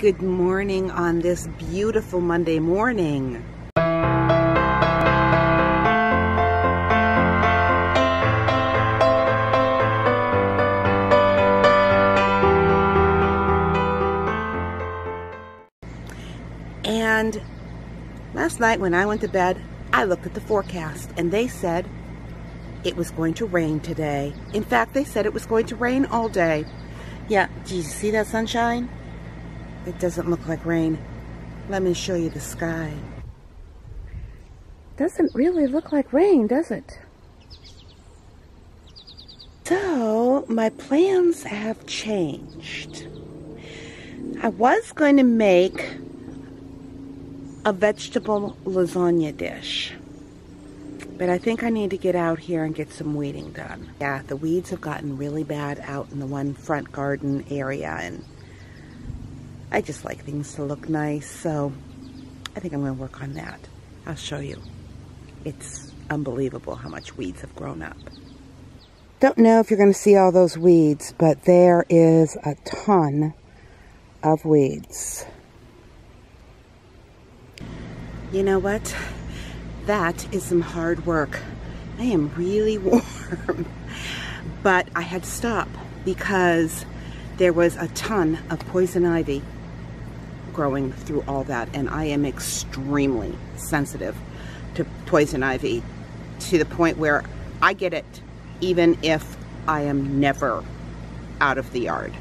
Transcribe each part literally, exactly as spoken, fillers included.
Good morning on this beautiful Monday morning. And last night when I went to bed, I looked at the forecast and they said it was going to rain today. In fact, they said it was going to rain all day. Yeah, did you see that sunshine? It doesn't look like rain. Let me show you the sky. Doesn't really look like rain, does it? So, my plans have changed. I was going to make a vegetable lasagna dish, but I think I need to get out here and get some weeding done. Yeah, the weeds have gotten really bad out in the one front garden area, and I just like things to look nice, so I think I'm going to work on that. I'll show you. It's unbelievable how much weeds have grown up. Don't know if you're going to see all those weeds, but there is a ton of weeds. You know what? That is some hard work. I am really warm, but I had to stop because there was a ton of poison ivy growing through all that, and I am extremely sensitive to poison ivy to the point where I get it even if I am never out of the yard.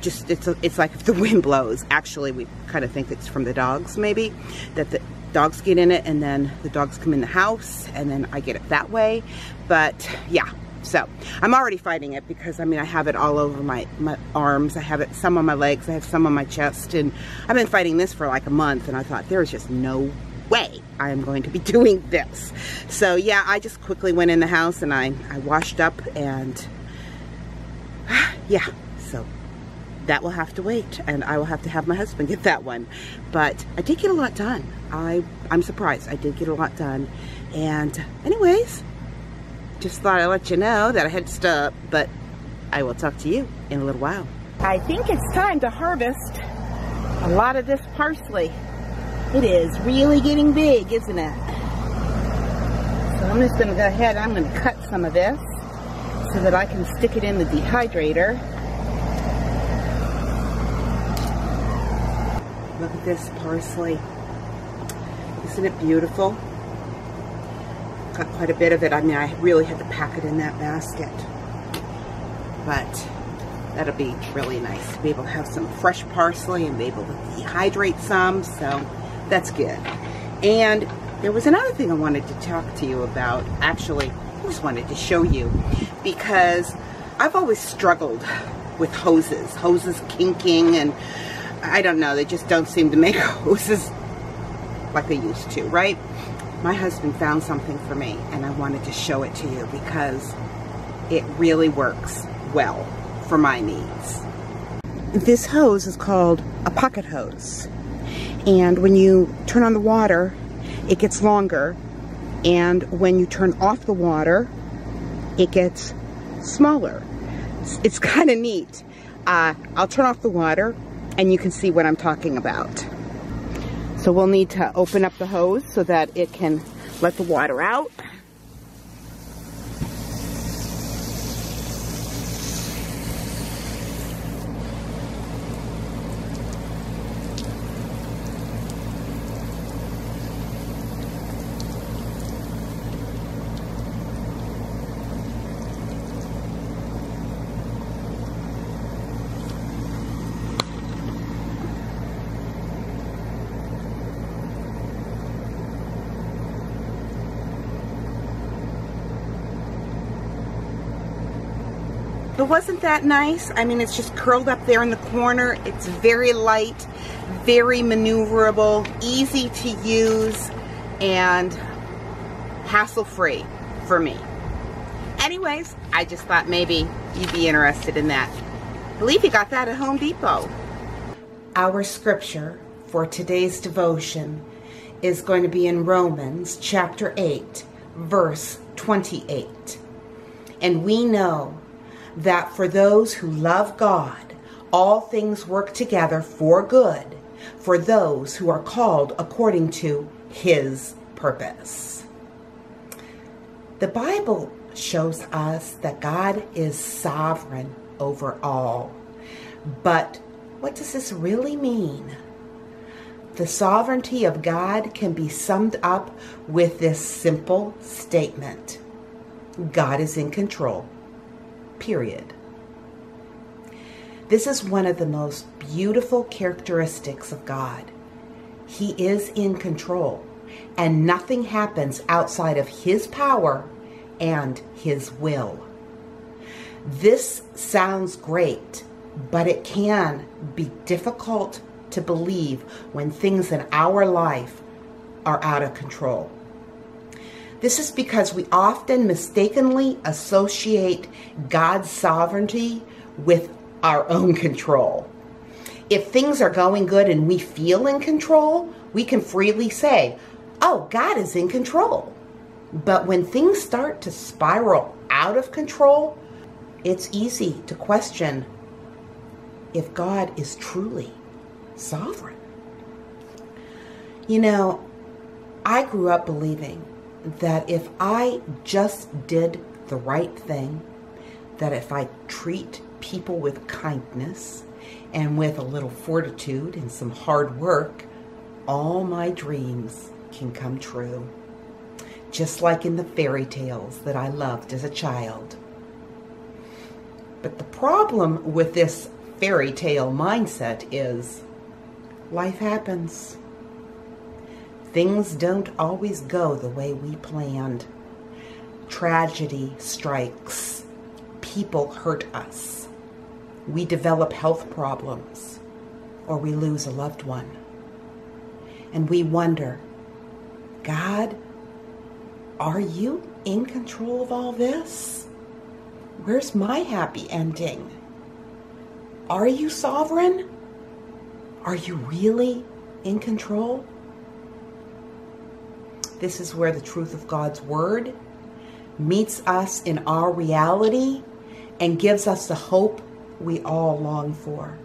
Just it's a, it's like if the wind blows. Actually, we kind of think it's from the dogs, maybe, that the dogs get in it and then the dogs come in the house and then I get it that way. But yeah, so I'm already fighting it because I mean I have it all over my, my arms. I have it some on my legs, I have some on my chest, and I've been fighting this for like a month, and I thought there is just no way I am going to be doing this. So yeah, I just quickly went in the house and I, I washed up, and yeah, so that will have to wait, and I will have to have my husband get that one. But I did get a lot done. I, I'm surprised I did get a lot done. And anyways, just thought I'd let you know that I had to stop, but I will talk to you in a little while. I think it's time to harvest a lot of this parsley. It is really getting big, isn't it? So I'm just gonna go ahead, I'm gonna cut some of this so that I can stick it in the dehydrator. Look at this parsley. Isn't it beautiful? Got quite a bit of it. I mean, I really had to pack it in that basket, but that'll be really nice to be able to have some fresh parsley and be able to dehydrate some, so that's good. And there was another thing I wanted to talk to you about. Actually, I just wanted to show you, because I've always struggled with hoses, hoses kinking, and I don't know, they just don't seem to make hoses like they used to, right? My husband found something for me, and I wanted to show it to you because it really works well for my needs. This hose is called a pocket hose, and when you turn on the water, it gets longer, and when you turn off the water, it gets smaller. It's, it's kind of neat. Uh, I'll turn off the water, and you can see what I'm talking about. So we'll need to open up the hose so that it can let the water out. But wasn't that nice? I mean, it's just curled up there in the corner. It's very light, very maneuverable, easy to use, and hassle-free for me. Anyways, I just thought maybe you'd be interested in that. I believe you got that at Home Depot. Our scripture for today's devotion is going to be in Romans chapter eight, verse twenty-eight. And we know that for those who love God, all things work together for good for those who are called according to his purpose. The Bible shows us that God is sovereign over all. But what does this really mean? The sovereignty of God can be summed up with this simple statement: God is in control, period. This is one of the most beautiful characteristics of God. He is in control, and nothing happens outside of his power and his will. This sounds great, but it can be difficult to believe when things in our life are out of control. This is because we often mistakenly associate God's sovereignty with our own control. If things are going good and we feel in control, we can freely say, "Oh, God is in control." But when things start to spiral out of control, it's easy to question if God is truly sovereign. You know, I grew up believing that if I just did the right thing, that if I treat people with kindness and with a little fortitude and some hard work, all my dreams can come true. Just like in the fairy tales that I loved as a child. But the problem with this fairy tale mindset is life happens. Things don't always go the way we planned. Tragedy strikes. People hurt us. We develop health problems, or we lose a loved one. And we wonder, God, are you in control of all this? Where's my happy ending? Are you sovereign? Are you really in control? This is where the truth of God's word meets us in our reality and gives us the hope we all long for.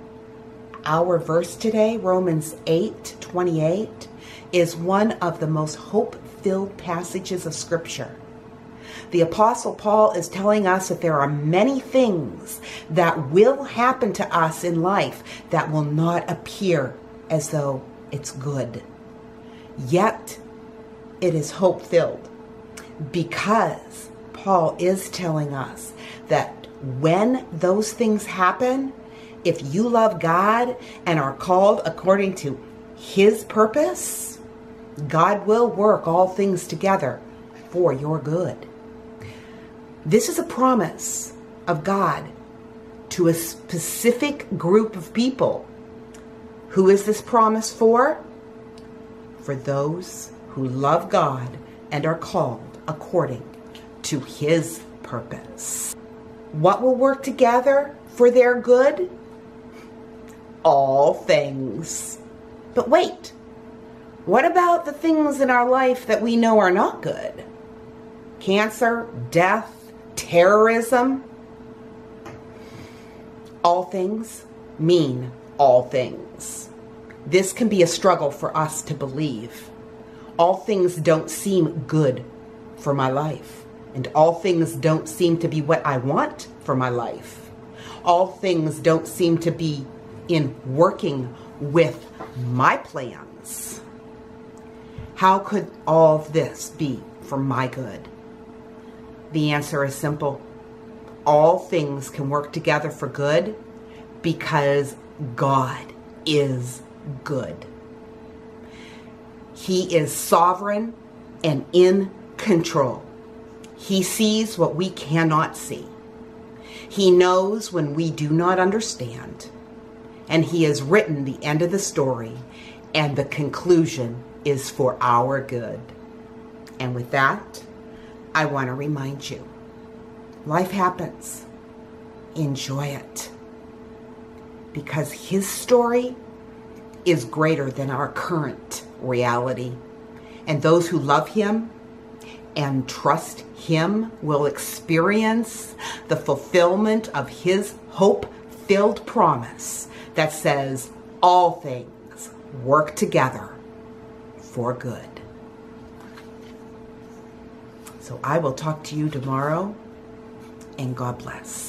Our verse today, Romans eight twenty-eight, is one of the most hope-filled passages of Scripture. The Apostle Paul is telling us that there are many things that will happen to us in life that will not appear as though it's good. Yet, it is hope-filled because Paul is telling us that when those things happen, if you love God and are called according to his purpose, God will work all things together for your good. This is a promise of God to a specific group of people. Who is this promise for? For those who love God and are called according to his purpose. What will work together for their good? All things. But wait, what about the things in our life that we know are not good? Cancer, death, terrorism. All things mean all things. This can be a struggle for us to believe. All things don't seem good for my life, and all things don't seem to be what I want for my life. All things don't seem to be in working with my plans. How could all of this be for my good? The answer is simple. All things can work together for good because God is good. He is sovereign and in control. He sees what we cannot see. He knows when we do not understand. And he has written the end of the story, and the conclusion is for our good. And with that, I want to remind you, life happens. Enjoy it. Because his story is greater than our current reality. And those who love him and trust him will experience the fulfillment of his hope fulfilled promise that says all things work together for good. So I will talk to you tomorrow, and God bless.